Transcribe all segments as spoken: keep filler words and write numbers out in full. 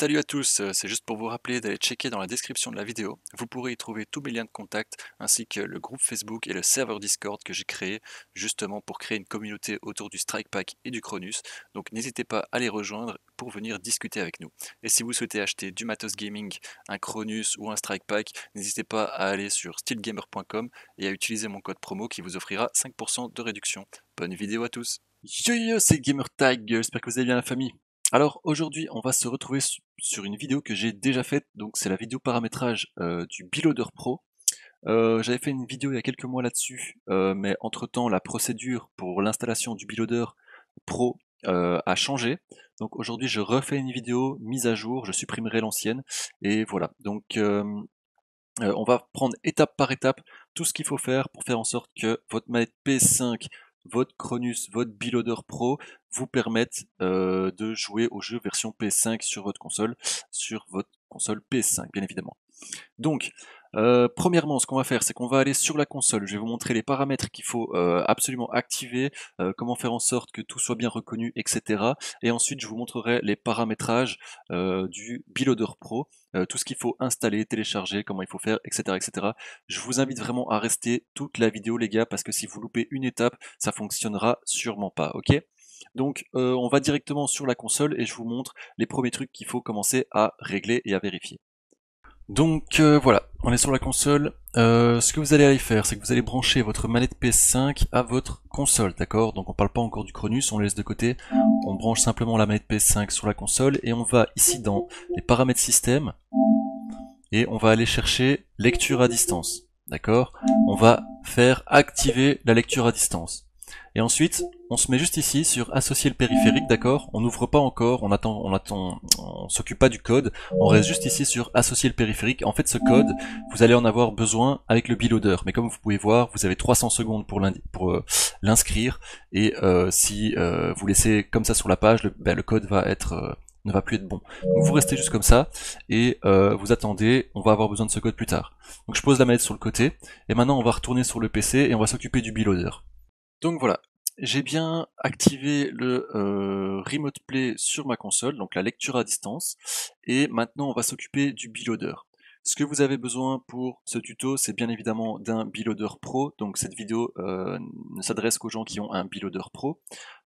Salut à tous, c'est juste pour vous rappeler d'aller checker dans la description de la vidéo. Vous pourrez y trouver tous mes liens de contact, ainsi que le groupe Facebook et le serveur Discord que j'ai créé, justement pour créer une communauté autour du Strike Pack et du Cronus. Donc n'hésitez pas à les rejoindre pour venir discuter avec nous. Et si vous souhaitez acheter du matos gaming, un Cronus ou un Strike Pack, n'hésitez pas à aller sur stealth gamer point com et à utiliser mon code promo qui vous offrira cinq pour cent de réduction. Bonne vidéo à tous. Yo yo, c'est GamerTag, j'espère que vous allez bien la famille. Alors aujourd'hui on va se retrouver sur une vidéo que j'ai déjà faite, donc c'est la vidéo paramétrage euh, du BeLoader Pro. Euh, J'avais fait une vidéo il y a quelques mois là-dessus, euh, mais entre temps la procédure pour l'installation du BeLoader Pro euh, a changé. Donc aujourd'hui je refais une vidéo mise à jour, je supprimerai l'ancienne, et voilà. Donc euh, euh, on va prendre étape par étape tout ce qu'il faut faire pour faire en sorte que votre manette P S cinq, votre Cronus, votre BeLoader Pro vous permettent euh, de jouer aux jeux version P S cinq sur votre console, sur votre console P S cinq bien évidemment. Donc, euh, premièrement, ce qu'on va faire, c'est qu'on va aller sur la console. Je vais vous montrer les paramètres qu'il faut euh, absolument activer, euh, comment faire en sorte que tout soit bien reconnu, et cetera. Et ensuite, je vous montrerai les paramétrages euh, du BeLoader Pro, euh, tout ce qu'il faut installer, télécharger, comment il faut faire, et cetera, et cetera. Je vous invite vraiment à rester toute la vidéo, les gars, parce que si vous loupez une étape, ça fonctionnera sûrement pas, ok ? Donc euh, on va directement sur la console et je vous montre les premiers trucs qu'il faut commencer à régler et à vérifier. Donc euh, voilà, on est sur la console. Euh, ce que vous allez aller faire, c'est que vous allez brancher votre manette P S cinq à votre console, d'accord? Donc on parle pas encore du Cronus, on le laisse de côté. On branche simplement la manette P S cinq sur la console et on va ici dans les paramètres système et on va aller chercher lecture à distance, d'accord? On va faire activer la lecture à distance. Et ensuite, on se met juste ici sur associer le périphérique, d'accord? On n'ouvre pas encore, on attend, on attend, on s'occupe pas du code, on reste juste ici sur associer le périphérique. En fait, ce code, vous allez en avoir besoin avec le BeLoader. Mais comme vous pouvez voir, vous avez trois cents secondes pour l'inscrire. Et euh, si euh, vous laissez comme ça sur la page, le, ben, le code va être, euh, ne va plus être bon. Donc vous restez juste comme ça et euh, vous attendez, on va avoir besoin de ce code plus tard. Donc je pose la manette sur le côté et maintenant on va retourner sur le P C et on va s'occuper du BeLoader. Donc voilà, j'ai bien activé le euh, Remote Play sur ma console, donc la lecture à distance, et maintenant on va s'occuper du BeLoader. Ce que vous avez besoin pour ce tuto, c'est bien évidemment d'un BeLoader Pro, donc cette vidéo euh, ne s'adresse qu'aux gens qui ont un BeLoader Pro,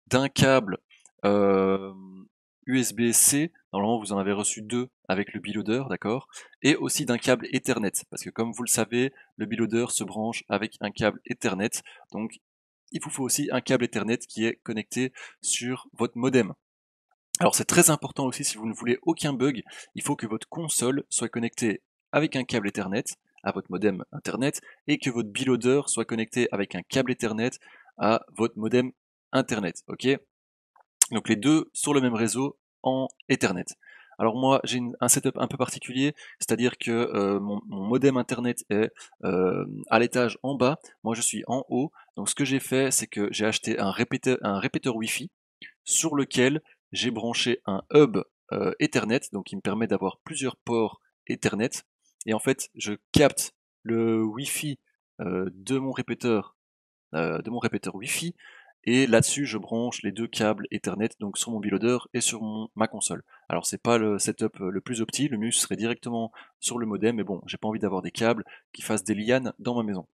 d'un câble euh, U S B C, normalement vous en avez reçu deux avec le BeLoader, d'accord, et aussi d'un câble Ethernet, parce que comme vous le savez, le BeLoader se branche avec un câble Ethernet, donc il vous faut aussi un câble Ethernet qui est connecté sur votre modem. Alors c'est très important aussi, si vous ne voulez aucun bug, il faut que votre console soit connectée avec un câble Ethernet à votre modem Internet et que votre BeLoader soit connecté avec un câble Ethernet à votre modem Internet. Ok ? Donc les deux sur le même réseau en Ethernet. Alors moi j'ai un setup un peu particulier, c'est-à-dire que euh, mon, mon modem internet est euh, à l'étage en bas, moi je suis en haut, donc ce que j'ai fait c'est que j'ai acheté un répéteur, un répéteur Wi-Fi sur lequel j'ai branché un hub euh, Ethernet, donc il me permet d'avoir plusieurs ports Ethernet, et en fait je capte le Wi-Fi euh, de mon répéteur, euh, de mon répéteur Wi-Fi, et là-dessus, je branche les deux câbles Ethernet, donc sur mon BeLoader et sur mon, ma console. Alors, c'est pas le setup le plus opti, le mieux serait directement sur le modem, mais bon, j'ai pas envie d'avoir des câbles qui fassent des lianes dans ma maison.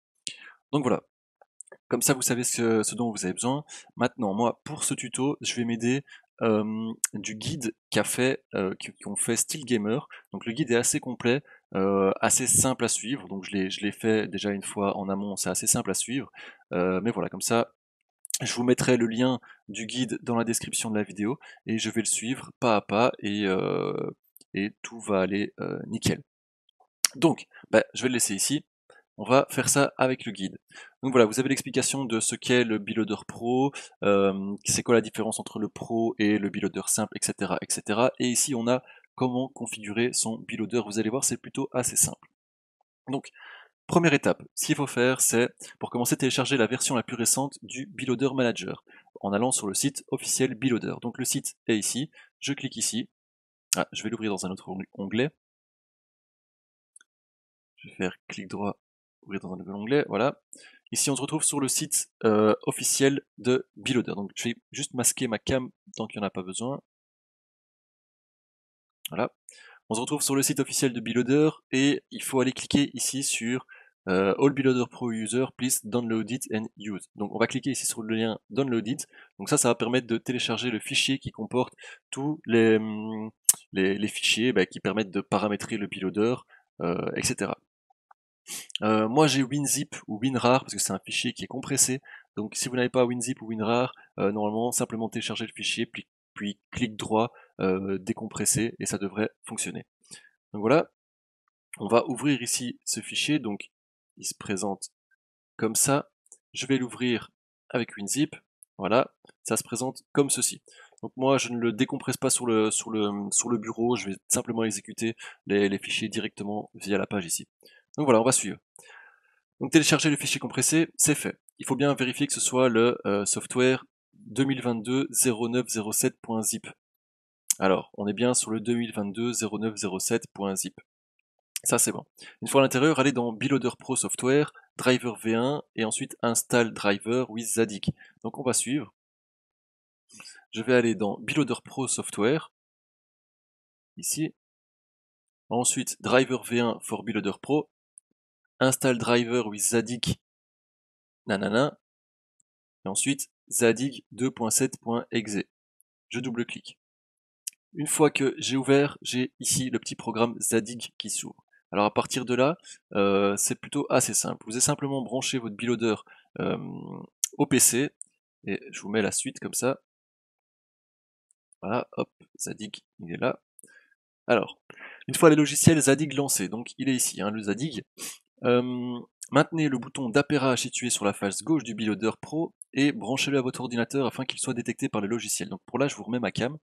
Donc voilà. Comme ça, vous savez ce, ce dont vous avez besoin. Maintenant, moi, pour ce tuto, je vais m'aider euh, du guide qu'a fait, euh, qu'ont fait Steel Gamer. Donc, le guide est assez complet. Euh, assez simple à suivre. Donc, je l'ai fait déjà une fois en amont, c'est assez simple à suivre. Euh, mais voilà, comme ça, je vous mettrai le lien du guide dans la description de la vidéo et je vais le suivre pas à pas et, euh, et tout va aller euh, nickel. Donc, bah, je vais le laisser ici. On va faire ça avec le guide. Donc voilà, vous avez l'explication de ce qu'est le BeLoader Pro, euh, c'est quoi la différence entre le Pro et le BeLoader simple, et cetera, et cetera. Et ici, on a comment configurer son BeLoader. Vous allez voir, c'est plutôt assez simple. Donc, première étape, ce qu'il faut faire, c'est pour commencer télécharger la version la plus récente du BeLoader Manager en allant sur le site officiel BeLoader. Donc le site est ici, je clique ici, ah, je vais l'ouvrir dans un autre onglet, je vais faire clic droit, ouvrir dans un nouvel onglet, voilà. Ici on se retrouve sur le site euh, officiel de BeLoader, donc je vais juste masquer ma cam tant qu'il n'y en a pas besoin. Voilà. On se retrouve sur le site officiel de BeLoader et il faut aller cliquer ici sur euh, All BeLoader Pro User, please download it and use. Donc on va cliquer ici sur le lien Download it. Donc ça, ça va permettre de télécharger le fichier qui comporte tous les, les, les fichiers bah, qui permettent de paramétrer le BeLoader, euh, et cetera. Euh, moi j'ai WinZip ou WinRAR parce que c'est un fichier qui est compressé. Donc si vous n'avez pas WinZip ou WinRAR, euh, normalement simplement téléchargez le fichier puis, puis clic droit, euh, décompresser et ça devrait fonctionner. Donc voilà, on va ouvrir ici ce fichier. Donc il se présente comme ça. Je vais l'ouvrir avec WinZip. Voilà, ça se présente comme ceci. Donc moi je ne le décompresse pas sur le, sur le, sur le bureau, je vais simplement exécuter les, les fichiers directement via la page ici. Donc voilà, on va suivre. Donc télécharger le fichier compressé, c'est fait. Il faut bien vérifier que ce soit le euh, software deux mille vingt-deux zéro neuf zéro sept point zip. Alors, on est bien sur le deux mille vingt-deux zéro neuf zéro sept point zip. Ça c'est bon. Une fois à l'intérieur, allez dans BeLoader Pro Software, Driver V un, et ensuite Install Driver with Zadig. Donc on va suivre. Je vais aller dans BeLoader Pro Software, ici. Ensuite, Driver V un for BeLoader Pro. Install driver with Zadig, nanana, et ensuite Zadig deux point sept point exe. Je double-clique. Une fois que j'ai ouvert, j'ai ici le petit programme Zadig qui s'ouvre. Alors à partir de là, euh, c'est plutôt assez simple. Vous allez simplement brancher votre BeLoader euh, au P C, et je vous mets la suite comme ça. Voilà, hop, Zadig, il est là. Alors, une fois les logiciels Zadig lancés, donc il est ici, hein, le Zadig. Euh, maintenez le bouton d'appairage situé sur la face gauche du BeLoader Pro et branchez-le à votre ordinateur afin qu'il soit détecté par le logiciel. Donc pour là, je vous remets ma cam.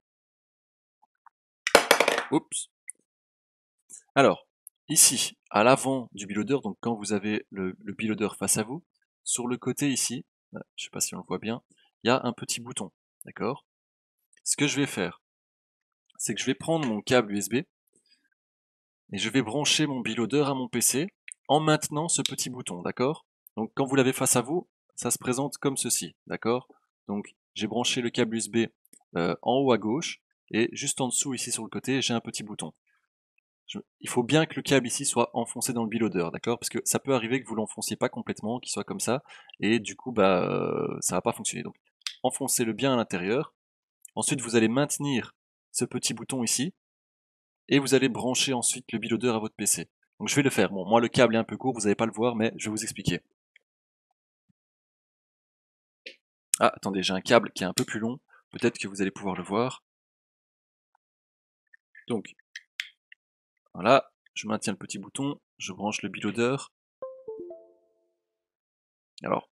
Oups. Alors, ici, à l'avant du BeLoader, donc quand vous avez le, le BeLoader face à vous, sur le côté ici, je ne sais pas si on le voit bien, il y a un petit bouton, d'accord? Ce que je vais faire, c'est que je vais prendre mon câble U S B et je vais brancher mon BeLoader à mon P C en maintenant ce petit bouton, d'accord? Donc quand vous l'avez face à vous, ça se présente comme ceci, d'accord? Donc j'ai branché le câble U S B euh, en haut à gauche, et juste en dessous, ici sur le côté, j'ai un petit bouton. Je... Il faut bien que le câble ici soit enfoncé dans le BeLoader, d'accord? Parce que ça peut arriver que vous l'enfonciez pas complètement, qu'il soit comme ça, et du coup, bah, euh, ça va pas fonctionner. Donc enfoncez-le bien à l'intérieur, ensuite vous allez maintenir ce petit bouton ici, et vous allez brancher ensuite le BeLoader à votre P C. Donc je vais le faire. Bon, moi le câble est un peu court, vous n'allez pas le voir, mais je vais vous expliquer. Ah, attendez, j'ai un câble qui est un peu plus long, peut-être que vous allez pouvoir le voir. Donc, voilà, je maintiens le petit bouton, je branche le BeLoader. Alors,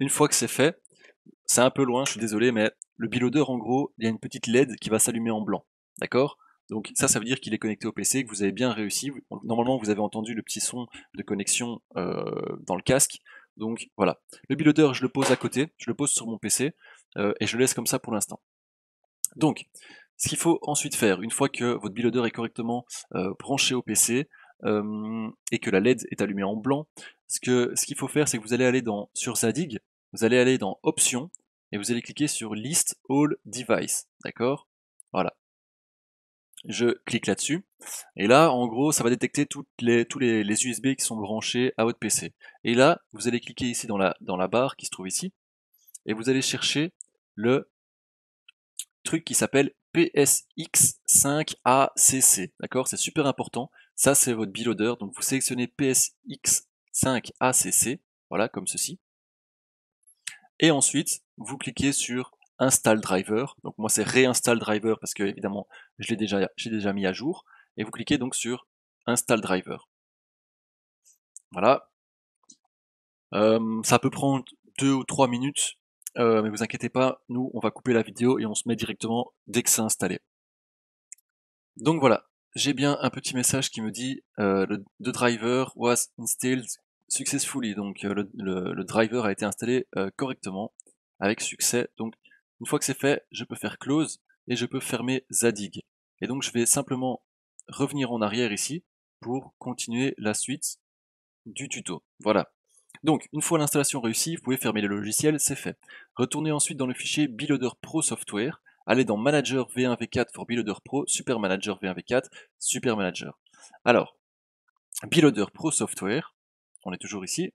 une fois que c'est fait, c'est un peu loin, je suis désolé, mais le BeLoader, en gros, il y a une petite L E D qui va s'allumer en blanc, d'accord ? Donc ça, ça veut dire qu'il est connecté au P C, que vous avez bien réussi. Normalement, vous avez entendu le petit son de connexion euh, dans le casque. Donc voilà. Le BeLoader, je le pose à côté, je le pose sur mon P C, euh, et je le laisse comme ça pour l'instant. Donc, ce qu'il faut ensuite faire, une fois que votre BeLoader est correctement euh, branché au P C, euh, et que la L E D est allumée en blanc, ce que ce qu'il faut faire, c'est que vous allez aller dans sur Zadig, vous allez aller dans Options, et vous allez cliquer sur List All Device. D'accord? Voilà. Je clique là-dessus, et là, en gros, ça va détecter toutes les, tous les, les U S B qui sont branchés à votre P C. Et là, vous allez cliquer ici dans la, dans la barre qui se trouve ici, et vous allez chercher le truc qui s'appelle P S X cinq A C C, d'accord? C'est super important, ça c'est votre BeLoader, donc vous sélectionnez P S X cinq A C C, voilà, comme ceci. Et ensuite, vous cliquez sur Install Driver, donc moi c'est Reinstall Driver parce que évidemment je l'ai déjà, j'ai déjà mis à jour, et vous cliquez donc sur Install Driver. Voilà, euh, ça peut prendre deux ou trois minutes, euh, mais vous inquiétez pas, nous on va couper la vidéo et on se met directement dès que c'est installé. Donc voilà, j'ai bien un petit message qui me dit euh, le, The driver was installed successfully, donc euh, le, le, le driver a été installé euh, correctement, avec succès. Donc une fois que c'est fait, je peux faire close et je peux fermer Zadig. Et donc je vais simplement revenir en arrière ici pour continuer la suite du tuto. Voilà. Donc une fois l'installation réussie, vous pouvez fermer le logiciel, c'est fait. Retournez ensuite dans le fichier BeLoader Pro Software allez dans Manager V un V quatre for BeLoader Pro, Super Manager V un V quatre, Super Manager. Alors, BeLoader Pro Software, on est toujours ici,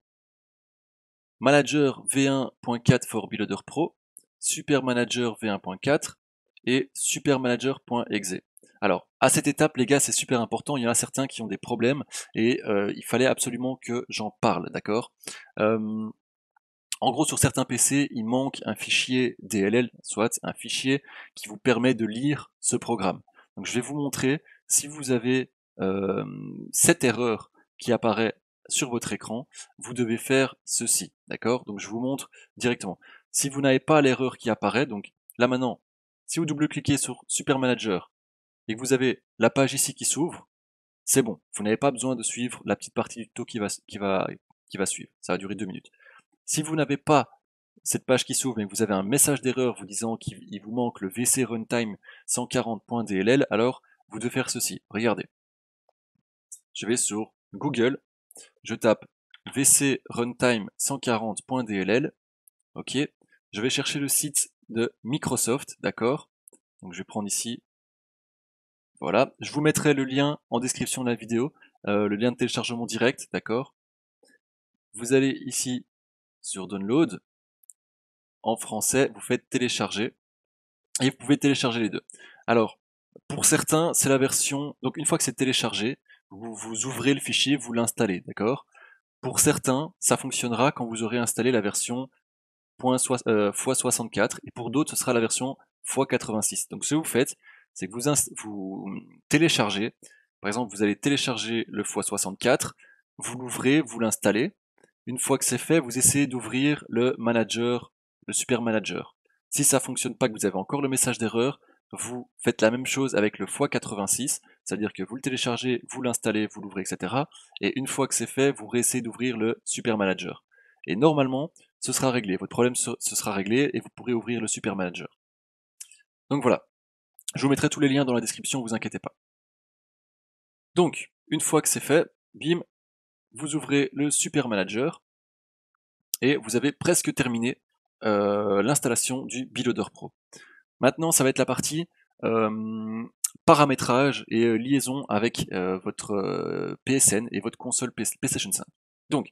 Manager V un point quatre for BeLoader Pro, Super Manager V un point quatre et Super Manager.exe. Alors, à cette étape, les gars, c'est super important, il y en a certains qui ont des problèmes et euh, il fallait absolument que j'en parle, d'accord euh, En gros, sur certains P C, il manque un fichier D L L, soit un fichier qui vous permet de lire ce programme. Donc, je vais vous montrer, si vous avez euh, cette erreur qui apparaît sur votre écran, vous devez faire ceci, d'accord? Donc, je vous montre directement. Si vous n'avez pas l'erreur qui apparaît, donc là maintenant, si vous double-cliquez sur Super Manager, et que vous avez la page ici qui s'ouvre, c'est bon. Vous n'avez pas besoin de suivre la petite partie du tuto qui va, qui va, qui va suivre. Ça va durer deux minutes. Si vous n'avez pas cette page qui s'ouvre et que vous avez un message d'erreur vous disant qu'il vous manque le V C Runtime cent quarante point D L L, alors vous devez faire ceci. Regardez. Je vais sur Google. Je tape V C Runtime cent quarante point D L L. Ok. Je vais chercher le site de Microsoft. D'accord. Donc je vais prendre ici. Voilà, je vous mettrai le lien en description de la vidéo, euh, le lien de téléchargement direct, d'accord? Vous allez ici sur Download, en français, vous faites télécharger, et vous pouvez télécharger les deux. Alors, pour certains, c'est la version, donc une fois que c'est téléchargé, vous, vous ouvrez le fichier, vous l'installez, d'accord? Pour certains, ça fonctionnera quand vous aurez installé la version point soix, euh, fois soixante-quatre, et pour d'autres, ce sera la version fois quatre-vingt-six. Donc, ce que vous faites, c'est que vous, vous téléchargez, par exemple vous allez télécharger le fois soixante-quatre, vous l'ouvrez, vous l'installez, une fois que c'est fait, vous essayez d'ouvrir le manager, le super manager. Si ça fonctionne pas, que vous avez encore le message d'erreur, vous faites la même chose avec le fois quatre-vingt-six, c'est-à-dire que vous le téléchargez, vous l'installez, vous l'ouvrez, et cetera. Et une fois que c'est fait, vous réessayez d'ouvrir le super manager. Et normalement, ce sera réglé, votre problème se sera réglé et vous pourrez ouvrir le super manager. Donc voilà. Je vous mettrai tous les liens dans la description, vous inquiétez pas. Donc, une fois que c'est fait, bim, vous ouvrez le Super Manager et vous avez presque terminé euh, l'installation du BeLoader Pro. Maintenant, ça va être la partie euh, paramétrage et euh, liaison avec euh, votre euh, P S N et votre console PlayStation cinq. Donc,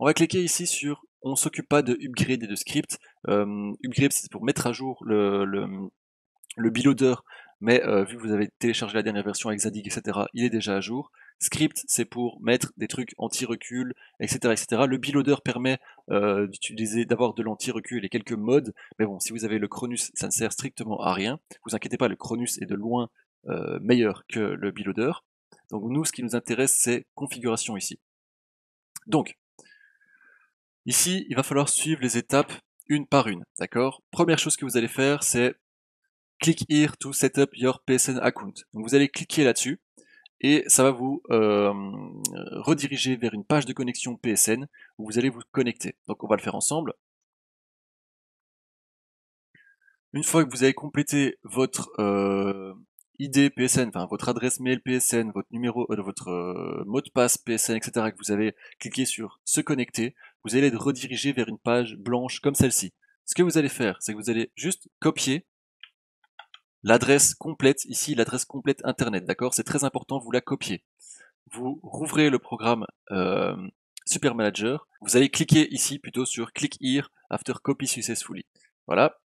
on va cliquer ici sur « On s'occupe pas de upgrade et de script euh, ». Upgrade, c'est pour mettre à jour le... le le BeLoader, mais euh, vu que vous avez téléchargé la dernière version avec Zadig, et cetera, il est déjà à jour. Script, c'est pour mettre des trucs anti-recul, et cetera, et cetera. Le BeLoader permet euh, d'utiliser, d'avoir de l'anti-recul et quelques modes, mais bon, si vous avez le Cronus, ça ne sert strictement à rien. Vous inquiétez pas, le Cronus est de loin euh, meilleur que le BeLoader. Donc nous, ce qui nous intéresse, c'est configuration ici. Donc, ici, il va falloir suivre les étapes une par une, d'accord? Première chose que vous allez faire, c'est click here to set up your P S N account. Donc vous allez cliquer là-dessus et ça va vous euh, rediriger vers une page de connexion P S N où vous allez vous connecter. Donc on va le faire ensemble. Une fois que vous avez complété votre euh, I D P S N, enfin votre adresse mail P S N, votre numéro, euh, votre euh, mot de passe P S N, et cetera, et que vous avez cliqué sur se connecter, vous allez être redirigé vers une page blanche comme celle-ci. Ce que vous allez faire, c'est que vous allez juste copier l'adresse complète, ici l'adresse complète internet, d'accord? C'est très important, vous la copiez. Vous rouvrez le programme euh, Super Manager, vous allez cliquer ici plutôt sur Click here after copy successfully. Voilà.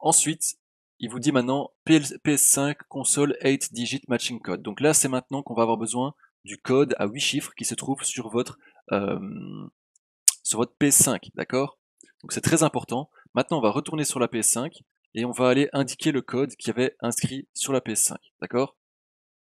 Ensuite, il vous dit maintenant P S cinq console huit digit matching code. Donc là, c'est maintenant qu'on va avoir besoin du code à huit chiffres qui se trouve sur votre, euh, sur votre P S cinq, d'accord? Donc c'est très important. Maintenant, on va retourner sur la P S cinq. Et on va aller indiquer le code qu'il y avait inscrit sur la P S cinq, d'accord?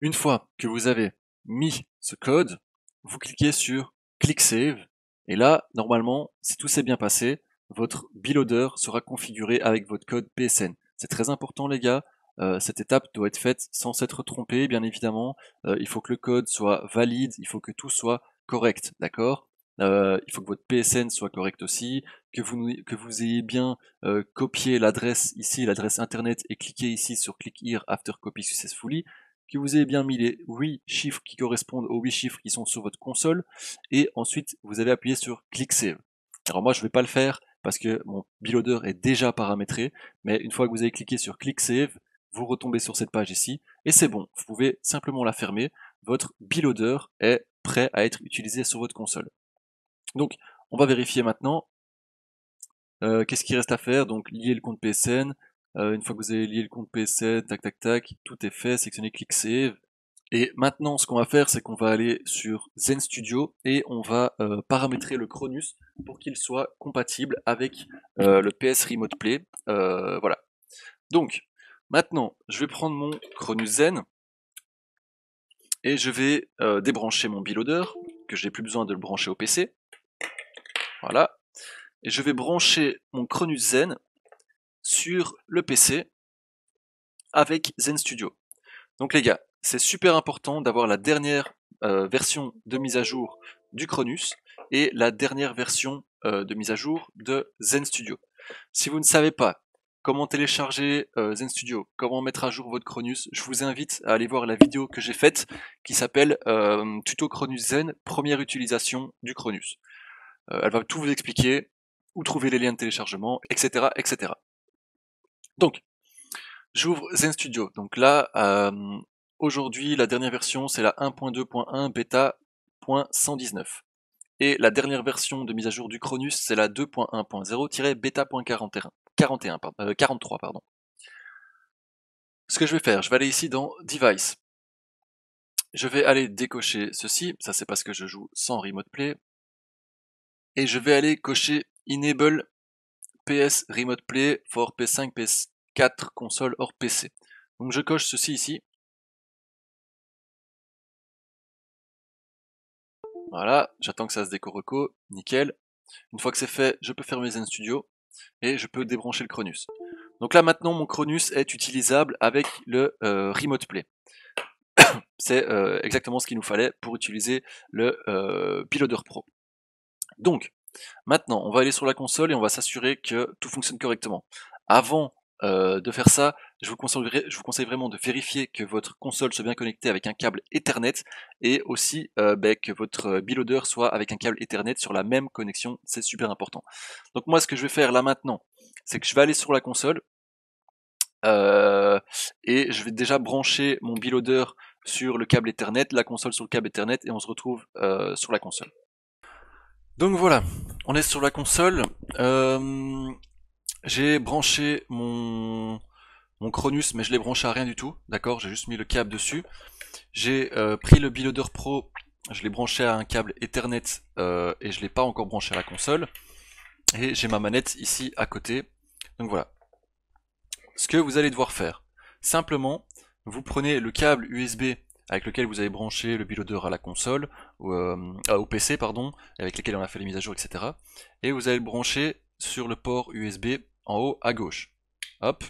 Une fois que vous avez mis ce code, vous cliquez sur Click Save, et là, normalement, si tout s'est bien passé, votre BeLoader sera configuré avec votre code P S N. C'est très important les gars, euh, cette étape doit être faite sans s'être trompé, bien évidemment, euh, il faut que le code soit valide, il faut que tout soit correct, d'accord? Euh, il faut que votre P S N soit correct aussi, que vous, que vous ayez bien euh, copié l'adresse ici, l'adresse internet, et cliqué ici sur Click here after copy successfully, que vous ayez bien mis les huit chiffres qui correspondent aux huit chiffres qui sont sur votre console, et ensuite vous avez appuyé sur Click Save. Alors moi je ne vais pas le faire, parce que mon BeLoader est déjà paramétré, mais une fois que vous avez cliqué sur Click Save, vous retombez sur cette page ici, et c'est bon, vous pouvez simplement la fermer, votre BeLoader est prêt à être utilisé sur votre console. Donc, on va vérifier maintenant euh, qu'est-ce qu'il reste à faire, donc lier le compte P S N, euh, une fois que vous avez lié le compte P S N, tac tac tac, tout est fait, sélectionnez Click Save. Et maintenant, ce qu'on va faire, c'est qu'on va aller sur Zen Studio et on va euh, paramétrer le Cronus pour qu'il soit compatible avec euh, le P S Remote Play. Euh, voilà. Donc, maintenant, je vais prendre mon Cronus Zen et je vais euh, débrancher mon BeLoader, que je n'ai plus besoin de le brancher au P C. Voilà. Et je vais brancher mon Cronus Zen sur le P C avec Zen Studio. Donc les gars, c'est super important d'avoir la dernière euh, version de mise à jour du Cronus et la dernière version euh, de mise à jour de Zen Studio. Si vous ne savez pas comment télécharger euh, Zen Studio, comment mettre à jour votre Cronus, je vous invite à aller voir la vidéo que j'ai faite qui s'appelle euh, Tuto Cronus Zen, première utilisation du Cronus. Euh, elle va tout vous expliquer, où trouver les liens de téléchargement, et cetera et cetera. Donc, j'ouvre Zen Studio. Donc là, euh, aujourd'hui, la dernière version, c'est la un point deux point un bêta point cent dix-neuf. Et la dernière version de mise à jour du Cronus, c'est la deux point un point zéro bêta point quarante et un, quarante et un, pardon, euh, quarante-trois. Pardon. Ce que je vais faire, je vais aller ici dans Device. Je vais aller décocher ceci, ça c'est parce que je joue sans Remote Play. Et je vais aller cocher Enable P S Remote Play for P S cinq, P S quatre, console hors P C. Donc je coche ceci ici. Voilà, j'attends que ça se décorreco, nickel. Une fois que c'est fait, je peux fermer Zen Studio et je peux débrancher le Cronus. Donc là maintenant, mon Cronus est utilisable avec le euh, Remote Play. C'est euh, exactement ce qu'il nous fallait pour utiliser le euh, BeLoader Pro. Donc, maintenant, on va aller sur la console et on va s'assurer que tout fonctionne correctement. Avant euh, de faire ça, je vous, conseillerais, je vous conseille vraiment de vérifier que votre console soit bien connectée avec un câble Ethernet et aussi euh, bah, que votre BeLoader soit avec un câble Ethernet sur la même connexion, c'est super important. Donc moi ce que je vais faire là maintenant, c'est que je vais aller sur la console euh, et je vais déjà brancher mon BeLoader sur le câble Ethernet, la console sur le câble Ethernet et on se retrouve euh, sur la console. Donc voilà, on est sur la console, euh, j'ai branché mon... mon Cronus, mais je l'ai branché à rien du tout, d'accord, j'ai juste mis le câble dessus. J'ai euh, pris le BeLoader Pro, je l'ai branché à un câble Ethernet euh, et je ne l'ai pas encore branché à la console. Et j'ai ma manette ici à côté. Donc voilà. Ce que vous allez devoir faire, simplement, vous prenez le câble U S B avec lequel vous avez branché le BeLoader à la console, ou, euh, euh, au P C, pardon, avec lequel on a fait les mises à jour, et cetera. Et vous allez le brancher sur le port U S B en haut à gauche. Hop.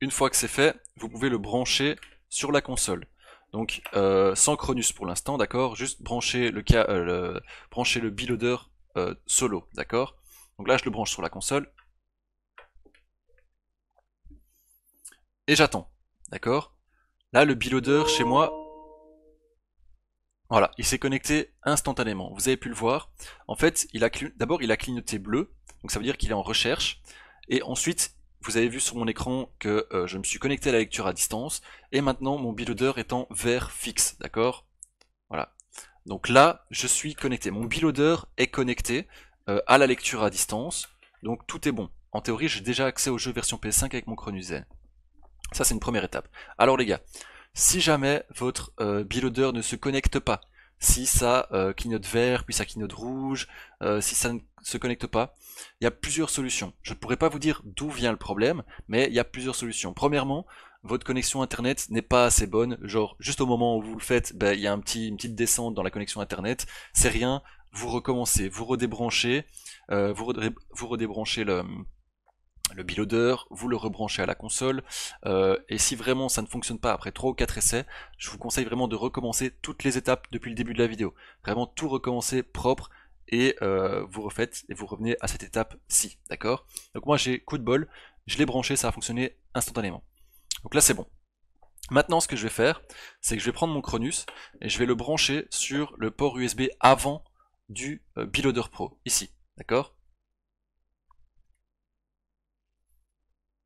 Une fois que c'est fait, vous pouvez le brancher sur la console. Donc euh, sans Cronus pour l'instant, d'accord. Juste brancher le, euh, le, brancher le BeLoader euh, solo, d'accord. Donc là, je le branche sur la console. Et j'attends, d'accord. Là, le BeLoader chez moi, voilà, il s'est connecté instantanément. Vous avez pu le voir. En fait, d'abord, il a clignoté bleu. Donc ça veut dire qu'il est en recherche. Et ensuite... vous avez vu sur mon écran que euh, je me suis connecté à la lecture à distance, et maintenant mon BeLoader est en vert fixe, d'accord? Voilà. Donc là, je suis connecté. Mon BeLoader est connecté euh, à la lecture à distance, donc tout est bon. En théorie, j'ai déjà accès au jeu version P S cinq avec mon Cronus Zen. Ça, c'est une première étape. Alors les gars, si jamais votre euh, BeLoader ne se connecte pas, si ça euh, clignote vert, puis ça clignote rouge, euh, si ça ne se connecte pas, il y a plusieurs solutions. Je ne pourrais pas vous dire d'où vient le problème, mais il y a plusieurs solutions. Premièrement, votre connexion internet n'est pas assez bonne, genre juste au moment où vous le faites, ben, il y a un petit, une petite descente dans la connexion internet, c'est rien, vous recommencez, vous redébranchez, euh, vous, redé vous redébranchez le... le BeLoader, vous le rebranchez à la console, euh, et si vraiment ça ne fonctionne pas après trois ou quatre essais, je vous conseille vraiment de recommencer toutes les étapes depuis le début de la vidéo. Vraiment tout recommencer propre, et euh, vous refaites, et vous revenez à cette étape-ci, d'accord? Donc moi j'ai coup de bol, je l'ai branché, ça a fonctionné instantanément. Donc là c'est bon. Maintenant ce que je vais faire, c'est que je vais prendre mon Cronus, et je vais le brancher sur le port U S B avant du euh, BeLoader Pro, ici, d'accord?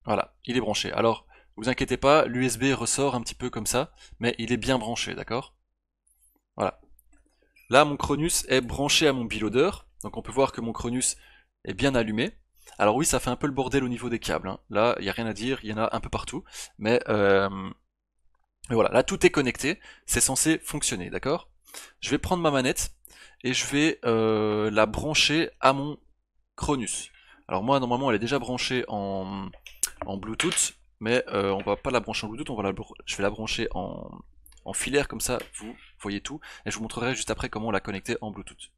Voilà, il est branché. Alors, ne vous inquiétez pas, l'U S B ressort un petit peu comme ça, mais il est bien branché, d'accord? Voilà. Là, mon Cronus est branché à mon BeLoader, donc on peut voir que mon Cronus est bien allumé. Alors oui, ça fait un peu le bordel au niveau des câbles, hein. Là, il n'y a rien à dire, il y en a un peu partout, mais... Euh... Et voilà, là tout est connecté, c'est censé fonctionner, d'accord? Je vais prendre ma manette et je vais euh, la brancher à mon Cronus. Alors moi normalement elle est déjà branchée en, en Bluetooth, mais euh, on va pas la brancher en Bluetooth, on va la, je vais la brancher en, en filaire, comme ça vous voyez tout, et je vous montrerai juste après comment la connecter en Bluetooth.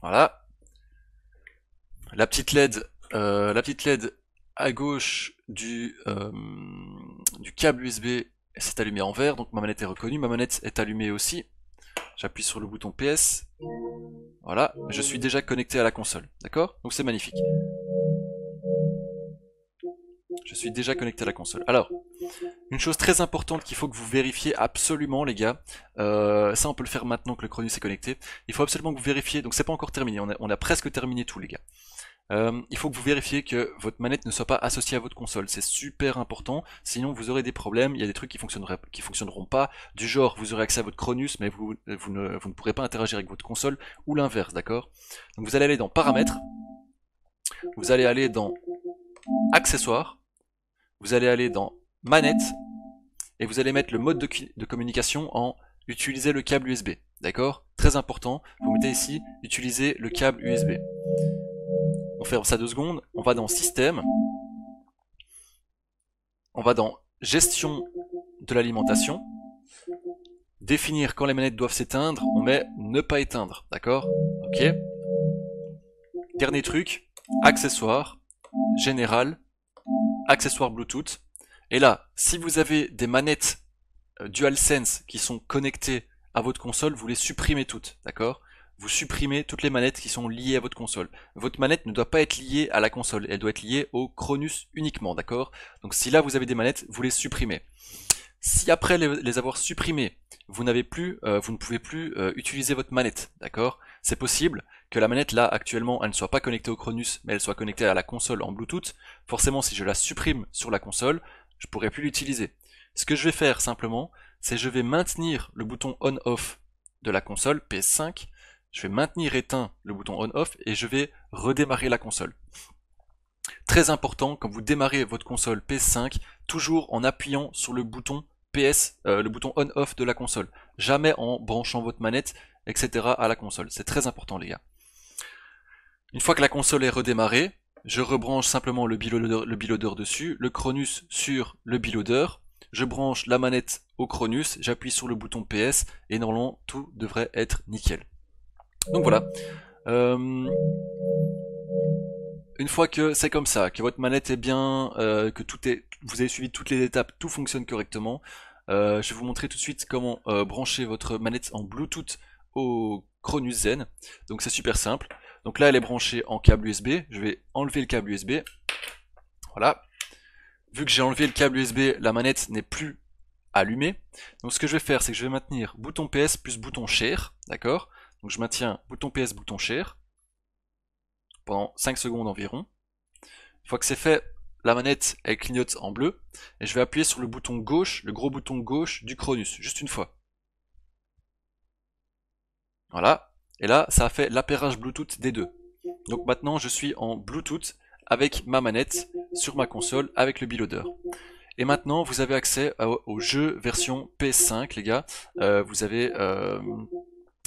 Voilà. La petite L E D, euh, la petite L E D à gauche du, euh, du câble U S B, c'est allumé en vert, donc ma manette est reconnue, ma manette est allumée aussi. J'appuie sur le bouton P S, voilà, je suis déjà connecté à la console, d'accord? Donc c'est magnifique. Je suis déjà connecté à la console. Alors, une chose très importante qu'il faut que vous vérifiez absolument les gars, euh, ça on peut le faire maintenant que le Cronus est connecté, il faut absolument que vous vérifiez, donc c'est pas encore terminé, on a, on a presque terminé tout les gars. Euh, il faut que vous vérifiez que votre manette ne soit pas associée à votre console, c'est super important, sinon vous aurez des problèmes, il y a des trucs qui fonctionneraient, qui fonctionneront pas, du genre vous aurez accès à votre Cronus mais vous, vous, ne, vous ne pourrez pas interagir avec votre console, ou l'inverse, d'accord? Donc vous allez aller dans paramètres, vous allez aller dans accessoires, vous allez aller dans manette, et vous allez mettre le mode de, de communication en utiliser le câble U S B, d'accord? Très important, vous mettez ici utiliser le câble U S B. On ferme ça deux secondes, on va dans système, on va dans gestion de l'alimentation, définir quand les manettes doivent s'éteindre, on met ne pas éteindre, d'accord? Ok. Dernier truc, accessoires, général, accessoires Bluetooth, et là, si vous avez des manettes DualSense qui sont connectées à votre console, vous les supprimez toutes, d'accord? Vous supprimez toutes les manettes qui sont liées à votre console. Votre manette ne doit pas être liée à la console, elle doit être liée au Cronus uniquement, d'accord? Donc si là vous avez des manettes, vous les supprimez. Si après les, les avoir supprimées, vous n'avez plus, euh, vous ne pouvez plus euh, utiliser votre manette, d'accord? C'est possible que la manette là actuellement elle ne soit pas connectée au Cronus, mais elle soit connectée à la console en Bluetooth. Forcément si je la supprime sur la console, je ne pourrai plus l'utiliser. Ce que je vais faire simplement, c'est je vais maintenir le bouton on-off de la console P S cinq. Je vais maintenir éteint le bouton on-off et je vais redémarrer la console. Très important, quand vous démarrez votre console P S cinq, toujours en appuyant sur le bouton P S, euh, le bouton on-off de la console. Jamais en branchant votre manette, et cetera à la console. C'est très important les gars. Une fois que la console est redémarrée, je rebranche simplement le BeLoader, le BeLoader dessus, le Cronus sur le BeLoader. Je branche la manette au Cronus, j'appuie sur le bouton P S et normalement tout devrait être nickel. Donc voilà, euh, une fois que c'est comme ça, que votre manette est bien, euh, que tout est, vous avez suivi toutes les étapes, tout fonctionne correctement, euh, je vais vous montrer tout de suite comment euh, brancher votre manette en Bluetooth au Cronus Zen. Donc c'est super simple, donc là elle est branchée en câble U S B, je vais enlever le câble U S B, voilà, vu que j'ai enlevé le câble U S B, la manette n'est plus allumée, donc ce que je vais faire c'est que je vais maintenir bouton P S plus bouton Share, d'accord? Donc je maintiens bouton P S, bouton Share, pendant cinq secondes environ. Une fois que c'est fait, la manette elle clignote en bleu, et je vais appuyer sur le bouton gauche, le gros bouton gauche du Cronus, juste une fois. Voilà, et là ça a fait l'appairage Bluetooth des deux. Donc maintenant je suis en Bluetooth avec ma manette sur ma console avec le BeLoader. Et maintenant vous avez accès au jeu version P S cinq les gars, euh, vous avez... Euh,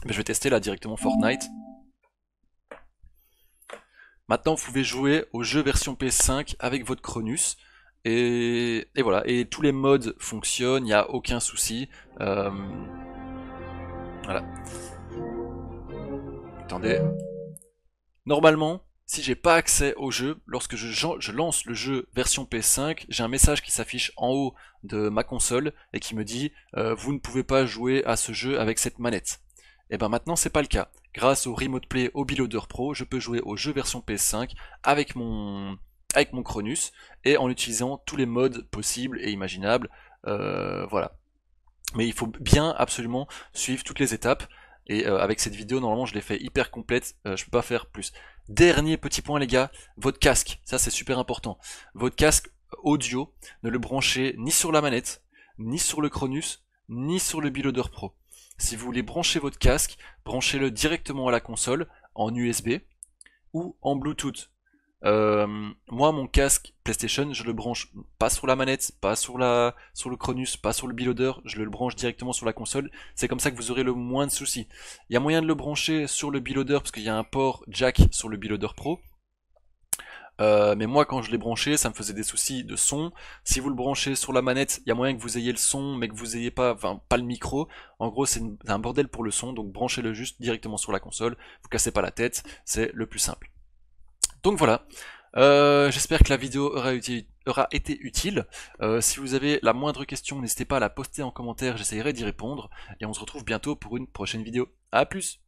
je vais tester là directement Fortnite. Maintenant vous pouvez jouer au jeu version P S cinq avec votre Cronus. Et, et voilà, et tous les modes fonctionnent, il n'y a aucun souci. Euh... Voilà. Attendez. Normalement, si j'ai pas accès au jeu, lorsque je, je lance le jeu version P S cinq, j'ai un message qui s'affiche en haut de ma console et qui me dit euh, vous ne pouvez pas jouer à ce jeu avec cette manette. Et bien maintenant c'est pas le cas. Grâce au Remote Play, au BeLoader Pro, je peux jouer au jeu version P S cinq avec mon avec mon Cronus et en utilisant tous les modes possibles et imaginables. Euh, voilà. Mais il faut bien absolument suivre toutes les étapes. Et euh, avec cette vidéo, normalement, je l'ai fait hyper complète, euh, je peux pas faire plus. Dernier petit point, les gars, votre casque, ça c'est super important. Votre casque audio, ne le branchez ni sur la manette, ni sur le Cronus, ni sur le BeLoader Pro. Si vous voulez brancher votre casque, branchez-le directement à la console, en U S B ou en Bluetooth. Euh, moi, mon casque PlayStation, je le branche pas sur la manette, pas sur la, sur le Cronus, pas sur le BeLoader, je le branche directement sur la console. C'est comme ça que vous aurez le moins de soucis. Il y a moyen de le brancher sur le BeLoader parce qu'il y a un port jack sur le BeLoader Pro. Euh, mais moi, quand je l'ai branché, ça me faisait des soucis de son. Si vous le branchez sur la manette, il y a moyen que vous ayez le son, mais que vous ayez pas, enfin, pas le micro. En gros, c'est un bordel pour le son, donc branchez-le juste directement sur la console. Vous cassez pas la tête, c'est le plus simple. Donc voilà, euh, j'espère que la vidéo aura, uti- aura été utile. Euh, si vous avez la moindre question, n'hésitez pas à la poster en commentaire, j'essaierai d'y répondre. Et on se retrouve bientôt pour une prochaine vidéo. A plus!